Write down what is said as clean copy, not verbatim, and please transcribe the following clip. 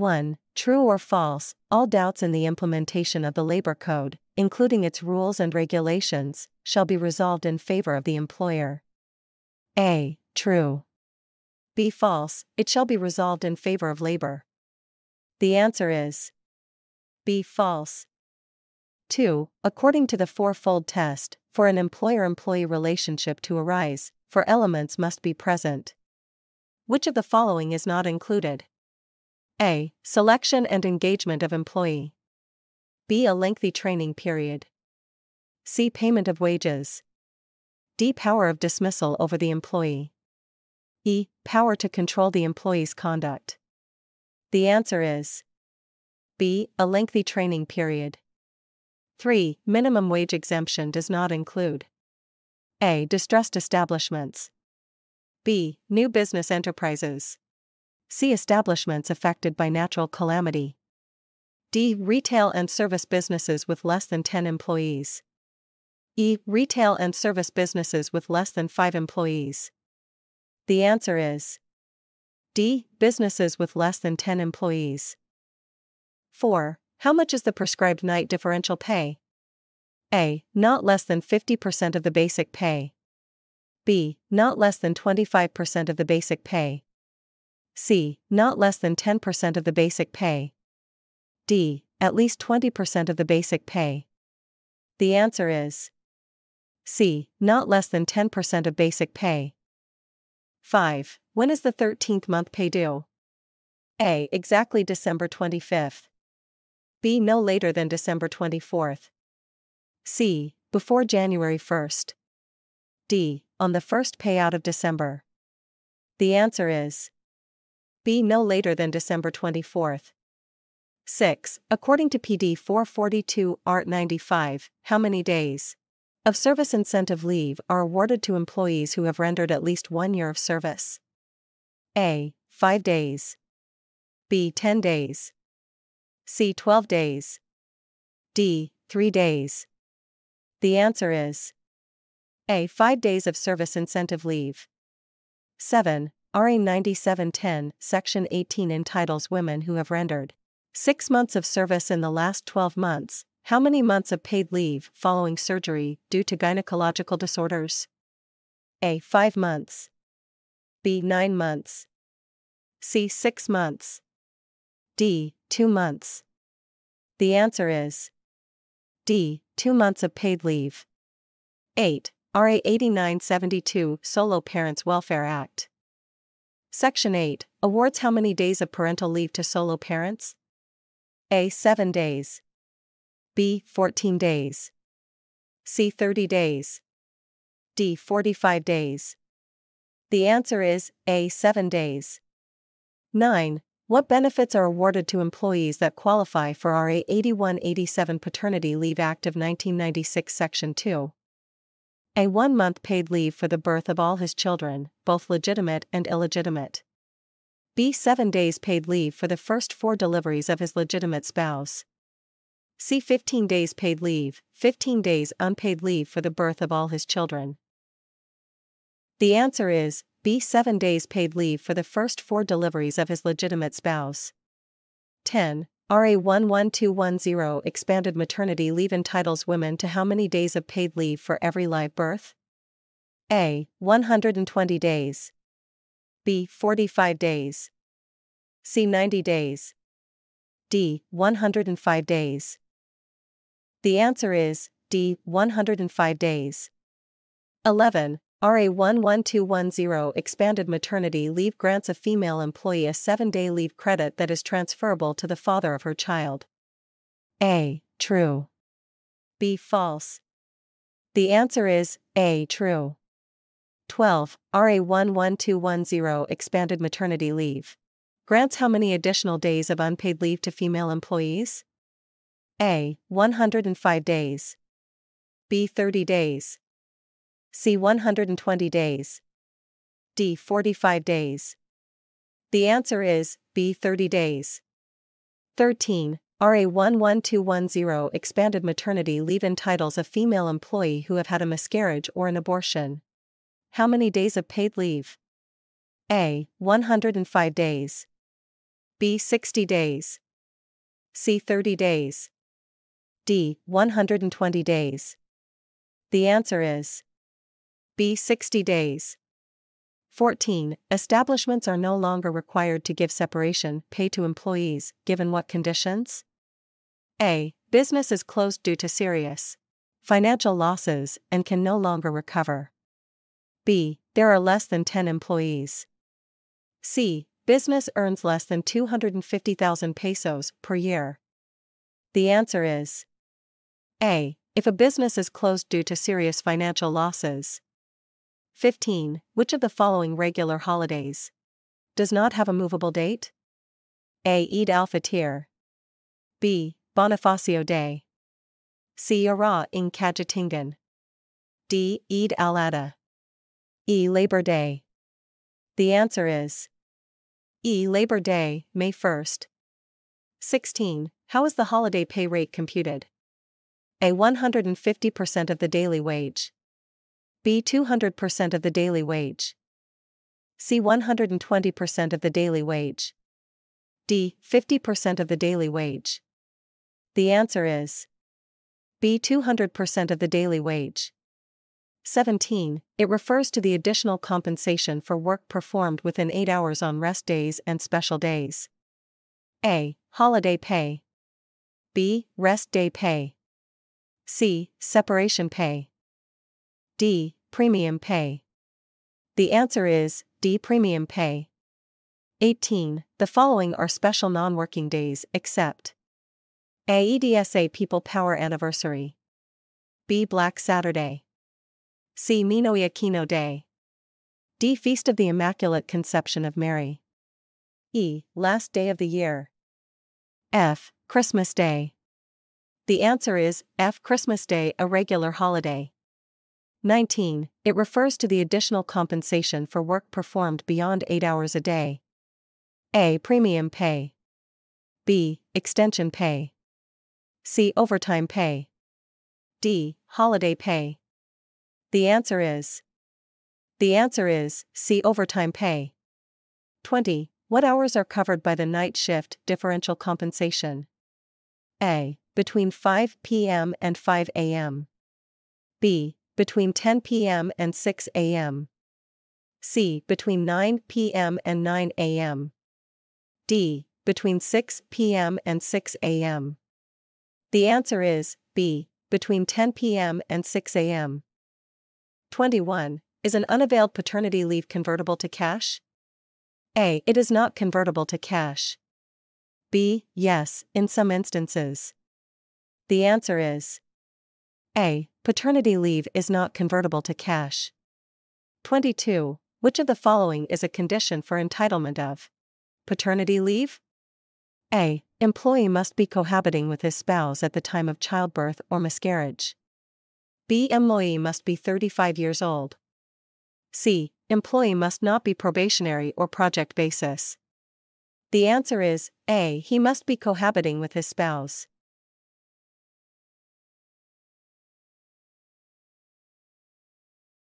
1. True or false, all doubts in the implementation of the Labor Code, including its rules and regulations, shall be resolved in favor of the employer. A. True. B. False, it shall be resolved in favor of labor. The answer is B. False. 2. According to the fourfold test, for an employer-employee relationship to arise, four elements must be present. Which of the following is not included? A. Selection and engagement of employee. B. A lengthy training period. C. Payment of wages. D. Power of dismissal over the employee. E. Power to control the employee's conduct. The answer is B. A lengthy training period. 3. Minimum wage exemption does not include A. Distressed establishments. B. New business enterprises. C. Establishments affected by natural calamity. D. Retail and service businesses with less than 10 employees. E. Retail and service businesses with less than 5 employees. The answer is D. Businesses with less than 10 employees. 4. How much is the prescribed night differential pay? A. Not less than 50% of the basic pay. B. Not less than 25% of the basic pay. C. Not less than 10% of the basic pay. D. At least 20% of the basic pay. The answer is C. Not less than 10% of basic pay. 5. When is the 13th month pay due? A. Exactly December 25th. B. No later than December 24th. C. Before January 1st. D. On the first payout of December. The answer is B. No later than December 24th. 6. According to PD 442, Art 95, how many days of service incentive leave are awarded to employees who have rendered at least 1 year of service? A. 5 days. B. 10 days. C. 12 days. D. 3 days. The answer is A. 5 days of service incentive leave. 7. RA 9710, Section 18 entitles women who have rendered 6 months of service in the last 12 months. How many months of paid leave following surgery due to gynecological disorders? A. 5 months. B. 9 months. C. 6 months. D. 2 months. The answer is D. 2 months of paid leave. 8. RA 8972, Solo Parents Welfare Act. Section 8 awards how many days of parental leave to solo parents? A. 7 days. B. 14 days. C. 30 days. D. 45 days. The answer is A. 7 days. 9. What benefits are awarded to employees that qualify for RA 8187 Paternity Leave Act of 1996 Section 2? A. 1 month paid leave for the birth of all his children, both legitimate and illegitimate. B. 7 days paid leave for the first 4 deliveries of his legitimate spouse. C. 15 days paid leave, 15 days unpaid leave for the birth of all his children. The answer is B. 7 days paid leave for the first 4 deliveries of his legitimate spouse. 10. RA 11210 expanded maternity leave entitles women to how many days of paid leave for every live birth? A. 120 days. B. 45 days. C. 90 days. D. 105 days. The answer is D. 105 days. 11. RA 11210 expanded maternity leave grants a female employee a 7-day leave credit that is transferable to the father of her child. A. True. B. False. The answer is A. True. 12. RA 11210 expanded maternity leave grants how many additional days of unpaid leave to female employees? A. 105 days. B. 30 days. C. 120 days. D. 45 days. The answer is B. 30 days. 13. RA 11210 expanded maternity leave entitles a female employee who have had a miscarriage or an abortion. How many days of paid leave? A. 105 days. B 60 days, C 30 days, D 120 days. The answer is B 60 days. 14. Establishments are no longer required to give separation pay to employees, given what conditions? A. Business is closed due to serious financial losses and can no longer recover. B. There are less than 10 employees. C. Business earns less than 250,000 pesos per year. The answer is A. If a business is closed due to serious financial losses. 15. Which of the following regular holidays does not have a movable date? A. Eid al-Fitr. B. Bonifacio Day. C. Ara ng Kajatingan. D. Eid al-Adha. E. Labor Day. The answer is E. Labor Day, May 1st. 16. How is the holiday pay rate computed? A. 150% of the daily wage. B. 200% of the daily wage. C. 120% of the daily wage. D. 50% of the daily wage. The answer is B. 200% of the daily wage. 17. It refers to the additional compensation for work performed within 8 hours on rest days and special days. A. Holiday pay. B. Rest day pay. C. Separation pay. D. Premium pay. The answer is D. Premium pay. 18. The following are special non-working days except A. EDSA People Power Anniversary. B. Black Saturday. C. Ninoy Aquino Day. D. Feast of the Immaculate Conception of Mary. E. Last day of the year. F. Christmas Day. The answer is F. Christmas Day, a regular holiday. 19. It refers to the additional compensation for work performed beyond 8 hours a day. A. Premium pay. B. Extension pay. C. Overtime pay. D. Holiday pay. The answer is C. Overtime pay. 20. What hours are covered by the night shift differential compensation? A. Between 5 p.m. and 5 a.m. B. Between 10 p.m. and 6 a.m. C. Between 9 p.m. and 9 a.m. D. Between 6 p.m. and 6 a.m. The answer is B. Between 10 p.m. and 6 a.m. 21. Is an unavailed paternity leave convertible to cash? A. It is not convertible to cash. B. Yes, in some instances. The answer is A. Paternity leave is not convertible to cash. 22. Which of the following is a condition for entitlement of paternity leave? A. Employee must be cohabiting with his spouse at the time of childbirth or miscarriage. B. Employee must be 35 years old. C. Employee must not be probationary or project basis. The answer is A. He must be cohabiting with his spouse.